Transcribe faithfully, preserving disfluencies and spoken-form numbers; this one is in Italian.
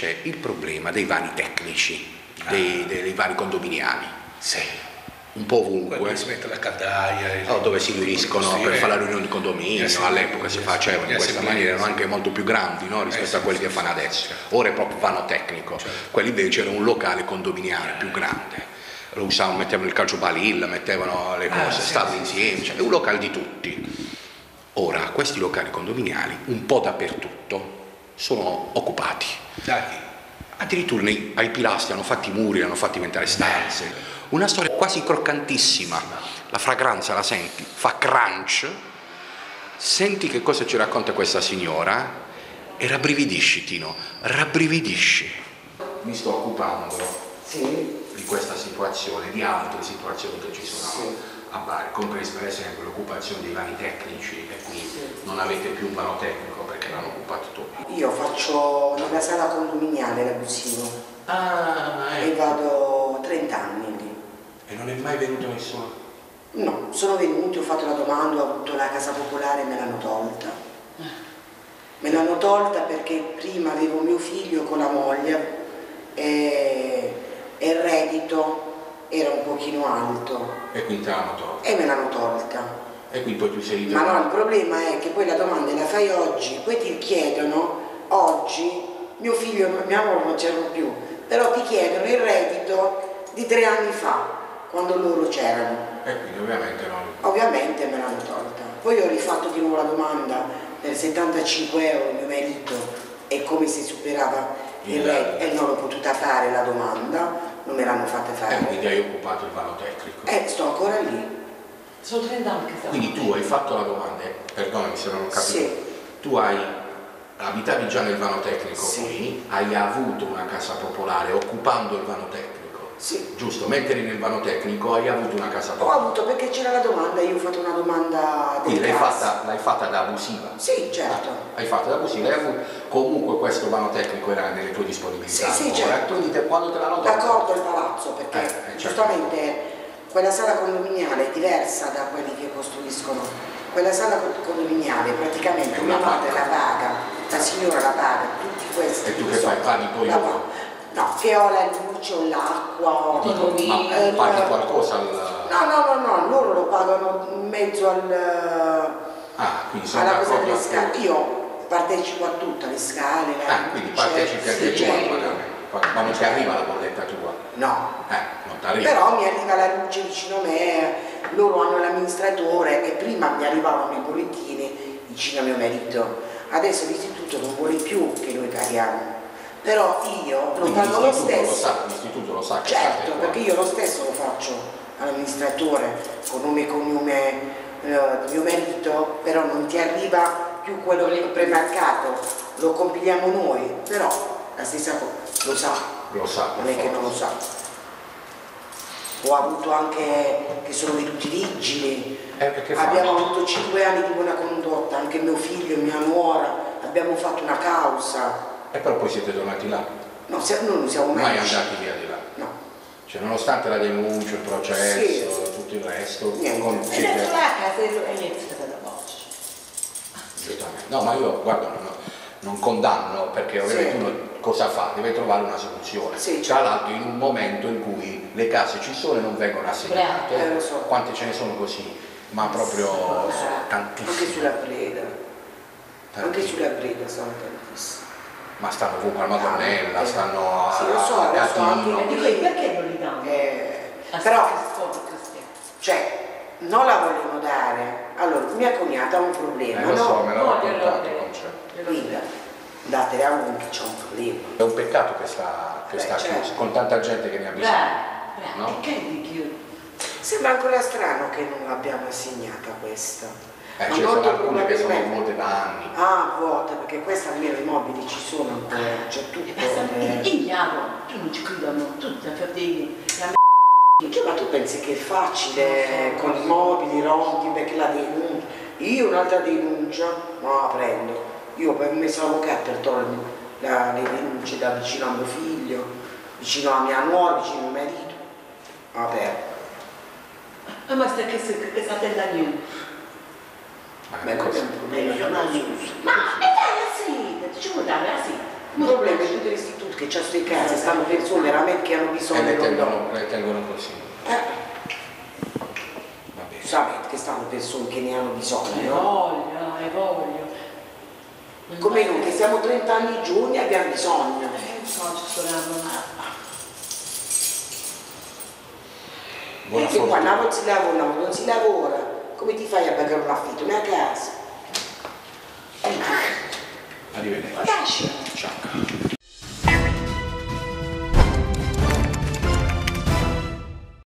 c'è il problema dei vani tecnici, ah. dei, dei vari condominiali. Sì. Un po' ovunque. Dove si mette la caldaia, oh, dove si riuniscono per fare la riunione di condominio, no? All'epoca si facevano in questa maniera, erano anche molto più grandi, no? Rispetto a quelli che fanno adesso. Ora è proprio vano tecnico, quelli invece era un locale condominiale più grande. Lo usavano, mettevano il calcio balilla, mettevano le cose, stavano insieme, cioè un locale di tutti. Ora questi locali condominiali un po' dappertutto sono occupati. Addirittura nei, ai pilastri hanno fatti muri, hanno fatti diventare stanze. Una storia quasi croccantissima, la fragranza la senti, fa crunch, senti che cosa ci racconta questa signora e rabbrividisci, Tino, rabbrividisci. Mi sto occupando sì. di questa situazione, di altre situazioni che ci sono sì. a Bari, compresa per esempio l'occupazione dei vani tecnici e qui sì. non avete più un vano tecnico perché l'hanno occupato tutti. Io faccio nella sala condominiale la cucina ah, ecco. e vado trenta anni. E non è mai venuto nessuno? No, sono venuti, ho fatto la domanda, ho avuto la casa popolare e me l'hanno tolta. Me l'hanno tolta perché prima avevo mio figlio con la moglie e, e il reddito era un pochino alto. E quindi te l'hanno tolta? E me l'hanno tolta. E quindi poi tu sei ritornato? Ma no, il problema è che poi la domanda la fai oggi, poi ti chiedono oggi, mio figlio e mia moglie non c'erano più, però ti chiedono il reddito di tre anni fa. Quando loro c'erano. E quindi ovviamente no. Ovviamente me l'hanno tolta. Poi ho rifatto di nuovo la domanda per settantacinque euro mio marito e come si superava il reddito e non l'ho potuta fare la domanda, non me l'hanno fatta fare. E eh, quindi hai occupato il vano tecnico. Eh, sto ancora lì. Sono trenta anni che stavo. Quindi tu hai fatto la domanda, perdonami se non ho capito. Sì. Tu hai abitavi già nel vano tecnico sì. qui, hai avuto una casa popolare occupando il vano tecnico. Sì. Giusto, metterli nel vano tecnico, hai avuto una casa propria? Ho avuto perché c'era la domanda, io ho fatto una domanda. Quindi l'hai fatta, fatta da abusiva? Sì, certo. Hai fatto da abusiva, hai avuto, comunque questo vano tecnico era nelle tue disponibilità. Sì, sì, certo. Quindi te, quando te l'hanno tolta? D'accordo il palazzo, perché eh, certo. giustamente quella sala condominiale è diversa da quelli che costruiscono. Quella sala condominiale praticamente una parte la paga, la signora la paga, tutti questi. E tu che fai? Paghi poi io? No, che ho la luce, ho l'acqua, ho... Ma eh, paghi qualcosa al... No, no, no, no, loro lo pagano in mezzo al... Ah, quindi sono alla cosa delle scale. Io partecipo a tutte le scale, la ah, luce, quindi partecipi anche tu al pagamento. Ma non ti arriva la bolletta tua? No. Eh, non ti arriva. Però mi arriva la luce vicino a me, loro hanno l'amministratore e prima mi arrivavano i bollettini vicino a mio marito. Adesso l'istituto non vuole più che noi paghiamo. Però io lo pago lo stesso, l'istituto lo sa, certo, perché io lo stesso lo faccio all'amministratore con nome e cognome di mio marito, però non ti arriva più quello premarcato, lo compiliamo noi, però la stessa cosa lo sa, lo sa, non è che non lo sa. Ho avuto anche che sono venuti vigili, eh, abbiamo avuto cinque anni di buona condotta, anche mio figlio e mia nuora, abbiamo fatto una causa. E però poi siete tornati là? No, se, noi non siamo mai, mai andati via di là? No. Cioè nonostante la denuncia, il processo, sì. tutto il resto... Niente. Con... E la casa è iniziata da voce. No, ma io, guarda, no, non condanno, perché ovviamente sì. uno cosa fa? Deve trovare una soluzione. Sì, certo. Tra l'altro in un momento in cui le case ci sono e non vengono assegnate, eh, lo so. Quante ce ne sono così, ma proprio sì, so. tantissime. Anche sulla preda. Anche sulla preda sono tantissime. Ma stanno ovunque alla Madonnella, stanno a, sì, lo so, a Gatino. So, perché non li danno? Eh, però, cioè, non la vogliono dare. Allora, mia cognata ha un problema. Eh, lo no? so, me l'ha no, raccontato. Quindi, datele a uno che c'è un problema. È un peccato che sta, che Beh, sta certo. chiuso, con tanta gente che ne ha bisogno. Beh, no? Perché di chiudere? Sembra ancora strano che non l'abbiamo assegnata questa. Eh, ci cioè sono alcune che sono vuote da anni. Ah, vuote, perché questa almeno i mobili ci sono ancora, ah, c'è tutto. E ignaro, tu non ci chiudono, tutti a perdere la m***a. Ma tu pensi che è facile so, con i mobili, rompi, perché la denuncia, io un'altra denuncia, no, la prendo. Io ho messo l'avvocato per togliere la, le denunce da vicino a mio figlio, vicino a mia nuora, vicino a mio marito, ho aperto. Ah, ma sta che è stata da niente. Ma è un problema. Ma è dai la seta, ci vuole dare la seta. Il problema è che tutti gli istituti che c'è sui casi stanno persone veramente che hanno bisogno e ne tengono, non... ne tengono così. Eh. Sapete che stanno persone che ne hanno bisogno. E voglio, e voglio. Come noi che siamo trenta anni giù ne abbiamo bisogno. Eh, so, ci sono... Perché qua non si lavora, non si lavora, come ti fai a pagare un affitto? Una casa. Arrivederci. Ciao.